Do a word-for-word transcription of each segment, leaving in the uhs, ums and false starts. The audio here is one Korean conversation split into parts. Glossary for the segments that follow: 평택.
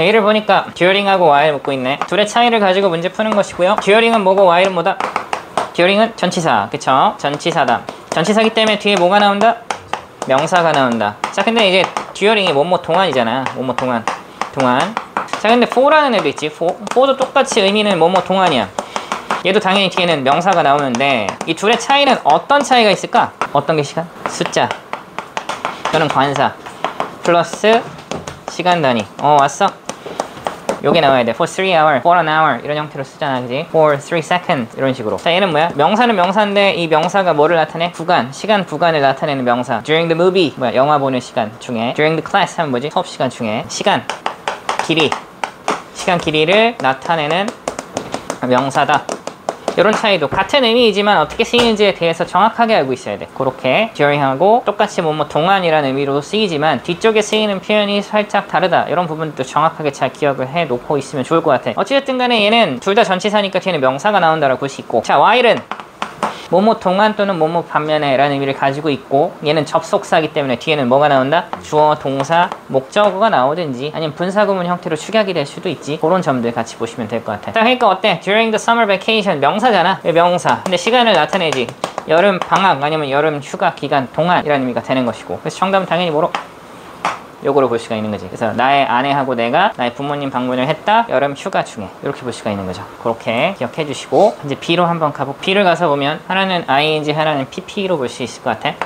얘기를 보니까 듀어링하고 와일 묶고 있네. 둘의 차이를 가지고 문제 푸는 것이고요. 듀어링은 뭐고 와일은 뭐다? 듀어링은 전치사, 그쵸? 전치사다. 전치사기 때문에 뒤에 뭐가 나온다? 명사가 나온다. 자, 근데 이제 듀어링이 뭐뭐 동안이잖아. 뭐뭐 동안, 동안. 자, 근데 포라는 애도 있지. 포, 포도 똑같이 의미는 뭐뭐 동안이야. 얘도 당연히 뒤에는 명사가 나오는데 이 둘의 차이는 어떤 차이가 있을까? 어떤 게 시간? 숫자 또는 관사 플러스 시간 단위. 어, 왔어? 요게 나와야 돼. for three hour, for an hour 이런 형태로 쓰잖아, 그지? for three seconds 이런 식으로. 자, 얘는 뭐야? 명사는 명사인데 이 명사가 뭐를 나타내? 구간, 시간 구간을 나타내는 명사. during the movie, 뭐야? 영화 보는 시간 중에. during the class 하면 뭐지? 수업 시간 중에. 시간, 길이, 시간 길이를 나타내는 명사다. 이런 차이도 같은 의미이지만 어떻게 쓰이는지에 대해서 정확하게 알고 있어야 돼. 그렇게 듀어링하고 똑같이 뭐뭐 동안이라는 의미로 쓰이지만 뒤쪽에 쓰이는 표현이 살짝 다르다. 이런 부분도 정확하게 잘 기억을 해 놓고 있으면 좋을 것 같아. 어찌됐든 간에 얘는 둘 다 전치사니까 뒤에는 명사가 나온다라고 볼 수 있고, 자, while은 뭐뭐 동안 또는 뭐뭐 반면에 라는 의미를 가지고 있고, 얘는 접속사이기 때문에 뒤에는 뭐가 나온다? 주어, 동사, 목적어가 나오든지 아니면 분사구문 형태로 축약이 될 수도 있지. 그런 점들 같이 보시면 될 것 같아. 자, 그러니까 어때? During the summer vacation, 명사잖아. 왜 명사? 근데 시간을 나타내지. 여름 방학 아니면 여름 휴가 기간 동안이라는 의미가 되는 것이고, 그래서 정답은 당연히 뭐로? 요거로 볼 수가 있는 거지. 그래서 나의 아내하고 내가 나의 부모님 방문을 했다 여름 휴가 중에, 이렇게 볼 수가 있는 거죠. 그렇게 기억해 주시고, 이제 B로 한번 가보. B를 가서 보면 하나는 아이엔지, 하나는 피피로 볼 수 있을 것 같아.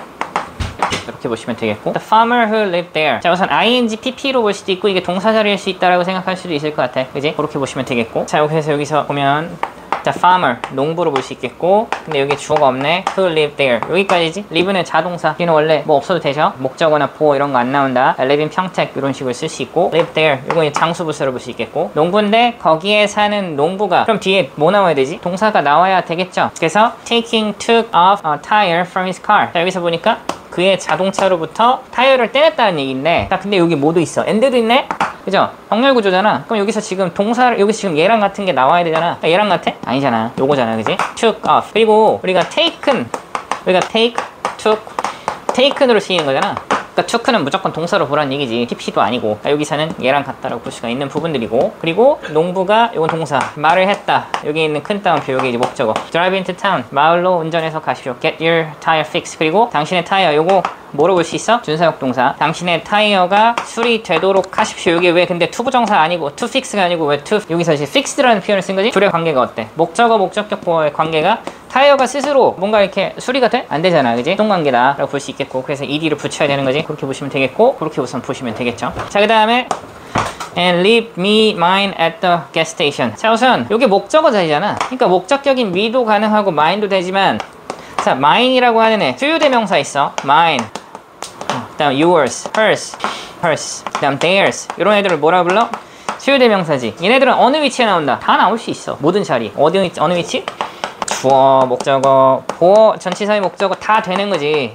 이렇게 보시면 되겠고, The farmer who lived there. 자, 우선 아이엔지, 피피로 볼 수도 있고 이게 동사자리일 수 있다라고 생각할 수도 있을 것 같아, 그지? 그렇게 보시면 되겠고, 자, 그래서 여기서 보면 자, farmer, 농부로 볼 수 있겠고, 근데 여기 주어가 없네. Who lived there. 여기까지지? live는 자동사. 얘는 원래 뭐 없어도 되죠? 목적어나 보호 이런 거 안 나온다. I live in 평택 이런 식으로 쓸 수 있고, live there. 이건 장수부사로 볼 수 있겠고, 농부인데 거기에 사는 농부가, 그럼 뒤에 뭐 나와야 되지? 동사가 나와야 되겠죠? 그래서 taking took off a tire from his car. 자, 여기서 보니까 그의 자동차로부터 타이어를 떼냈다는 얘기인데, 딱 근데 여기 뭐도 있어? and도 있네? 그죠? 병렬 구조잖아. 그럼 여기서 지금 동사를, 여기서 지금 얘랑 같은 게 나와야 되잖아. 그러니까 얘랑 같아? 아니잖아. 요거잖아, 그지? took off. 그리고 우리가 taken, 우리가 take, took, taken으로 쓰이는 거잖아. 그러니까 took는 무조건 동사로 보란 얘기지. 피피도 아니고. 그러니까 여기서는 얘랑 같다라고 볼 수가 있는 부분들이고, 그리고 농부가, 요건 동사. 말을 했다. 여기 있는 큰 따옴표, 요게 이제 목적어. drive into town. 마을로 운전해서 가시오. get your tire fixed. 그리고 당신의 타이어, 요거 뭐로 볼 수 있어? 준사역 동사. 당신의 타이어가 수리되도록 하십시오. 이게 왜 근데 to 부정사 아니고 to fix가 아니고 왜 to 여기서 이제 fixed라는 표현을 쓴 거지? 둘의 관계가 어때? 목적어, 목적격 보어의 관계가 타이어가 스스로 뭔가 이렇게 수리가 돼? 안 되잖아, 그지? 동관계다 라고 볼 수 있겠고, 그래서 ed를 붙여야 되는 거지. 그렇게 보시면 되겠고, 그렇게 우선 보시면 되겠죠. 자, 그 다음에 and leave me mine at the gas station. 자, 우선 요게 목적어 자리잖아. 그러니까 목적격인 me도 가능하고 mine도 되지만, 자, mine이라고 하는 애 소유대명사 있어. mine, 그 다음 yours, hers, hers, 그 다음 theirs. 이런 애들을 뭐라 불러? 소유대명사지. 얘네들은 어느 위치에 나온다? 다 나올 수 있어. 모든 자리. 어디, 어느 위치? 주어, 목적어, 보어, 전치사의 목적어 다 되는 거지.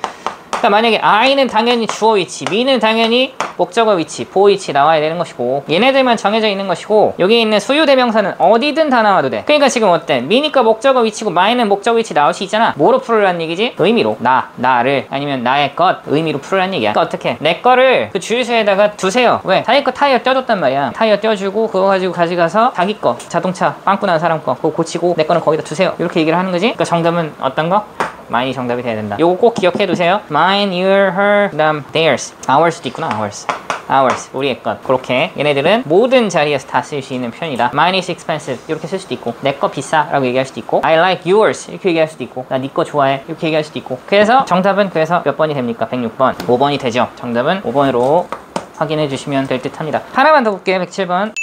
그러니까 만약에 I는 당연히 주어 위치, me는 당연히 목적어 위치, 보호 위치 나와야 되는 것이고, 얘네들만 정해져 있는 것이고, 여기 있는 소유 대명사는 어디든 다 나와도 돼. 그러니까 지금 어때? me니까 목적어 위치고 mine는 목적어 위치 나올 수 있잖아. 뭐로 풀으란 얘기지? 의미로. 나, 나를, 아니면 나의 것, 의미로 풀으란 얘기야. 그러니까 어떻게? 내 거를 그 주유소에다가 두세요. 왜? 자기 거 타이어 떼어줬단 말이야. 타이어 떼어주고 그거 가지고 가져가서 자기 거, 자동차 빵꾸 난 사람 거 그거 고치고 내 거는 거기다 두세요. 이렇게 얘기를 하는 거지. 그러니까 정답은 어떤 거? mine이 정답이 돼야 된다. 요거 꼭 기억해 두세요. mine, your, her, 그 다음 theirs, ours도 있구나. ours, ours, 우리의 것. 그렇게 얘네들은 모든 자리에서 다 쓸 수 있는 편이다. mine is expensive 이렇게 쓸 수도 있고, 내 거 비싸 라고 얘기할 수도 있고, I like yours 이렇게 얘기할 수도 있고, 나 네 거 좋아해 이렇게 얘기할 수도 있고. 그래서 정답은 그래서 몇 번이 됩니까? 백육 번, 오 번이 되죠. 정답은 오 번으로 확인해 주시면 될 듯 합니다. 하나만 더 볼게요. 백칠 번.